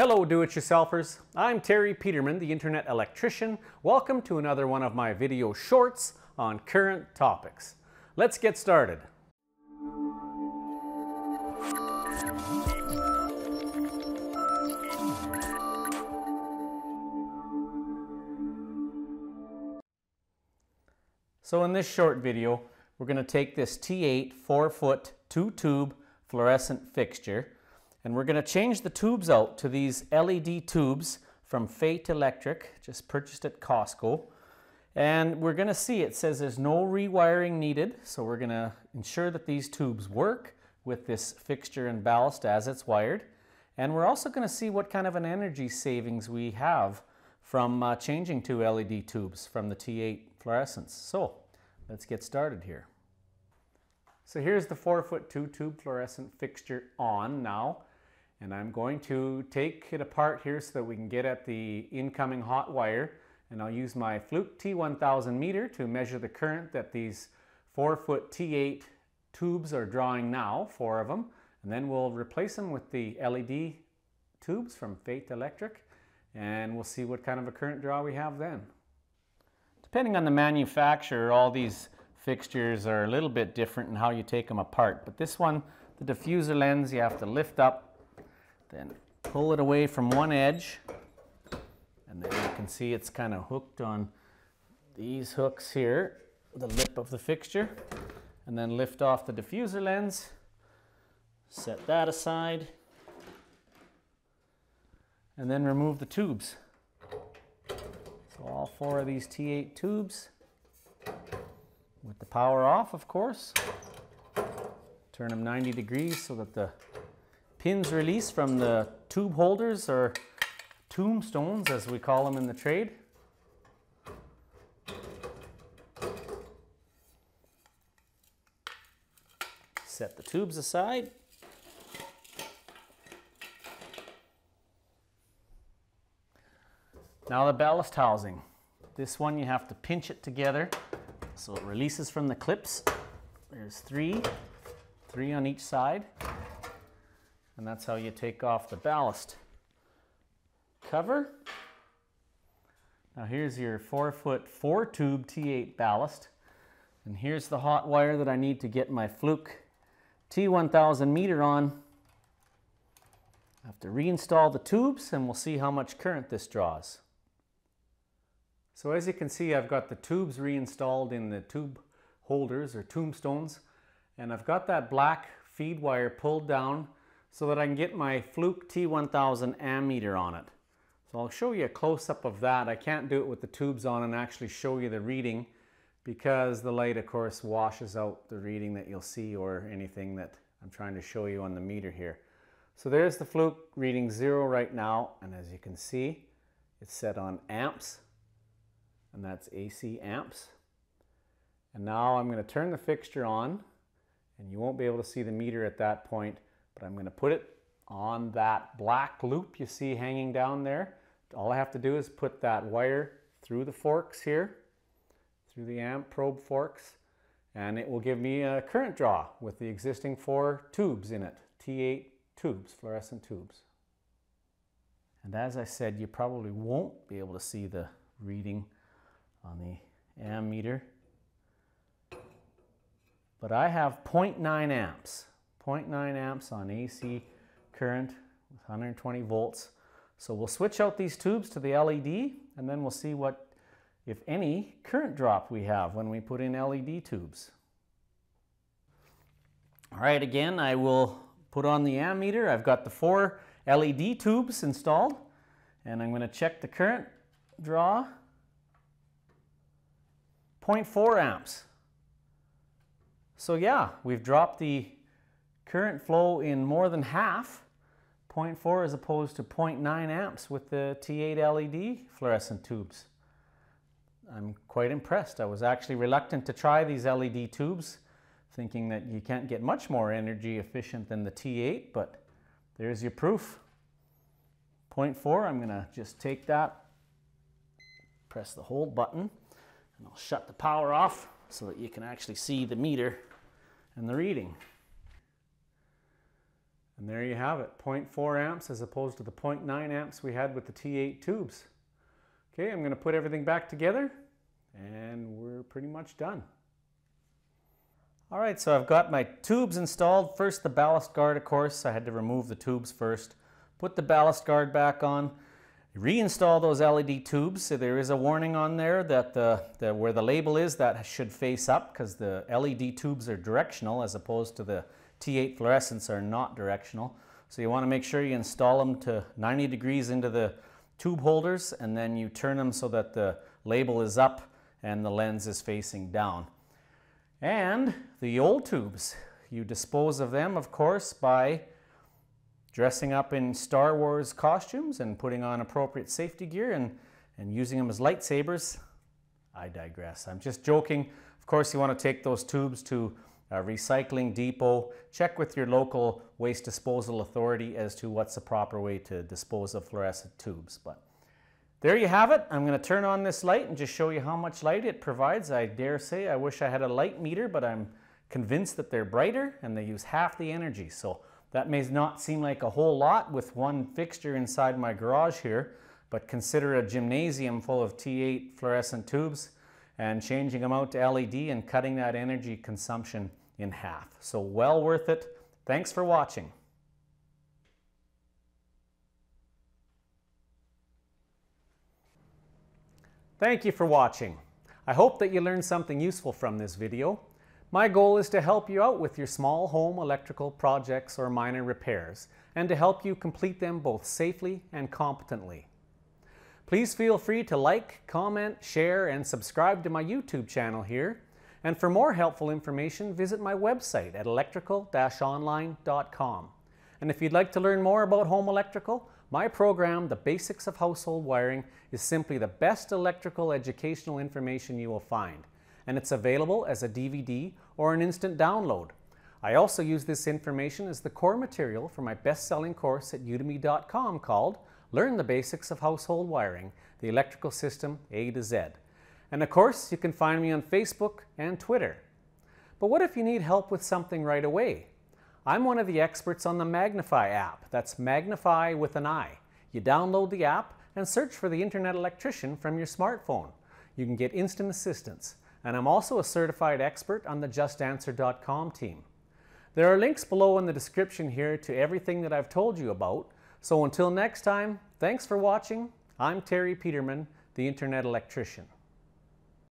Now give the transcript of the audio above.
Hello do-it-yourselfers, I'm Terry Peterman, the Internet Electrician. Welcome to another one of my video shorts on current topics. Let's get started. So in this short video, we're going to take this T8 4-foot 2-tube fluorescent fixture, and we're going to change the tubes out to these LED tubes from Feit Electric, just purchased at Costco. And we're going to see it says there's no rewiring needed, so we're going to ensure that these tubes work with this fixture and ballast as it's wired. And we're also going to see what kind of an energy savings we have from changing to LED tubes from the T8 fluorescents. So let's get started here. So here's the 4-foot 2-tube fluorescent fixture on now. And I'm going to take it apart here so that we can get at the incoming hot wire. And I'll use my Fluke T1000 meter to measure the current that these 4-foot T8 tubes are drawing now, 4 of them. And then we'll replace them with the LED tubes from Feit Electric. And we'll see what kind of a current draw we have then. Depending on the manufacturer, all these fixtures are a little bit different in how you take them apart. But this one, the diffuser lens, you have to lift up, then pull it away from one edge. And then you can see it's kind of hooked on these hooks here, the lip of the fixture. And then lift off the diffuser lens, set that aside, and then remove the tubes. So all 4 of these T8 tubes, with the power off, of course. Turn them 90 degrees so that the pins release from the tube holders, or tombstones as we call them in the trade. Set the tubes aside. Now the ballast housing. This one you have to pinch it together so it releases from the clips. There's 3 on each side. And that's how you take off the ballast cover. Now here's your 4-foot 4-tube T8 ballast. And here's the hot wire that I need to get my Fluke T1000 meter on. I have to reinstall the tubes and we'll see how much current this draws. So as you can see, I've got the tubes reinstalled in the tube holders or tombstones, and I've got that black feed wire pulled down so that I can get my Fluke T1000 ammeter on it. So I'll show you a close-up of that. I can't do it with the tubes on and actually show you the reading because the light, of course, washes out the reading that you'll see or anything that I'm trying to show you on the meter here. So there's the Fluke reading 0 right now, and as you can see, it's set on amps. And that's AC amps. And now I'm going to turn the fixture on, and you won't be able to see the meter at that point, but I'm going to put it on that black loop you see hanging down there. All I have to do is put that wire through the forks here, through the amp probe forks, and it will give me a current draw with the existing 4 tubes in it, T8 tubes, fluorescent tubes. And as I said, you probably won't be able to see the reading on the ammeter, but I have 0.9 amps on AC current with 120 volts. So we'll switch out these tubes to the LED, and then we'll see what, if any, current drop we have when we put in LED tubes. All right, again, I will put on the ammeter. I've got the 4 LED tubes installed, and I'm going to check the current draw. 0.4 amps. So yeah, we've dropped the current flow in more than half, 0.4 as opposed to 0.9 amps with the T8 LED fluorescent tubes. I'm quite impressed. I was actually reluctant to try these LED tubes, thinking that you can't get much more energy efficient than the T8, but there's your proof. 0.4, I'm going to just take that, press the hold button, and I'll shut the power off so that you can actually see the meter and the reading. And there you have it, 0.4 amps as opposed to the 0.9 amps we had with the T8 tubes. Okay, I'm going to put everything back together and we're pretty much done. All right, so I've got my tubes installed. First the ballast guard, of course. I had to remove the tubes first, put the ballast guard back on, reinstall those LED tubes. So there is a warning on there that where the label is, that should face up because the LED tubes are directional as opposed to the T8 fluorescents are not directional. So you want to make sure you install them to 90 degrees into the tube holders, and then you turn them so that the label is up and the lens is facing down. And the old tubes, you dispose of them, of course, by dressing up in Star Wars costumes and putting on appropriate safety gear and using them as lightsabers. I digress. I'm just joking. Of course, you want to take those tubes to a recycling depot, check with your local waste disposal authority as to what's the proper way to dispose of fluorescent tubes. But there you have it. I'm going to turn on this light and just show you how much light it provides. I dare say I wish I had a light meter, but I'm convinced that they're brighter and they use half the energy. So that may not seem like a whole lot with one fixture inside my garage here, but consider a gymnasium full of T8 fluorescent tubes and changing them out to LED and cutting that energy consumption in half. So well worth it. Thanks for watching. Thank you for watching. I hope that you learned something useful from this video. My goal is to help you out with your small home electrical projects or minor repairs, and to help you complete them both safely and competently. Please feel free to like, comment, share, and subscribe to my YouTube channel here. And for more helpful information, visit my website at electrical-online.com. And if you'd like to learn more about home electrical, my program, The Basics of Household Wiring, is simply the best electrical educational information you will find. And it's available as a DVD or an instant download. I also use this information as the core material for my best-selling course at udemy.com called Learn the Basics of Household Wiring, the Electrical System A to Z. And of course, you can find me on Facebook and Twitter. But what if you need help with something right away? I'm one of the experts on the Magnify app. That's Magnify with an I. You download the app and search for the Internet Electrician from your smartphone. You can get instant assistance. And I'm also a certified expert on the JustAnswer.com team. There are links below in the description here to everything that I've told you about. So until next time, thanks for watching. I'm Terry Peterman, the Internet Electrician.